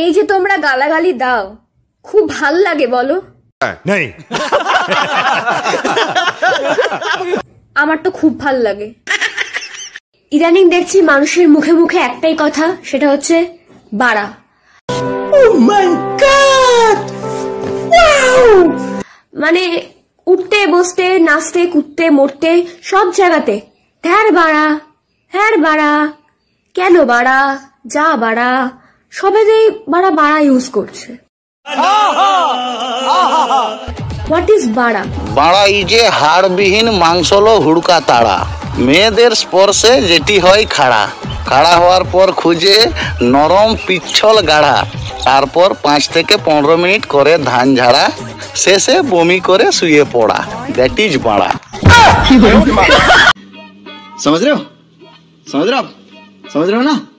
এই যে তোমরা গালাগালি দাও খুব ভাল লাগে বলো? নেই আমার তো খুব ভাল লাগে। ইদানিং দেখছি মানুষের মুখে মুখে একটাই কথা, সেটা হচ্ছে বাড়া। Oh my God! Wow! মানে উঠতে বসতে নাচতে কুদতে মরতে সব জায়গাতে ধ্যার বাড়া হ্যার বাড়া কেন বাড়া যা বাড়া সবেতেই বাড়া বাড়া ইউজ করছে। What is বাড়া? বাড়া is a হাড়বিহীন মাংসলো হুড়কা তাড়া, মেয়েদের স্পর্শে যেটি হয় খাড়া, খাড়া হওয়ার পর খুঁজে নরম পিচ্ছল গাড়া, তারপর 5 থেকে 15 মিনিট করে ধান ঝাড়া, শেষে বমি করে শুয়ে পড়া। দ্যাট ইজ বাড়া। समझ रहे हो? समझ रहे हो ना?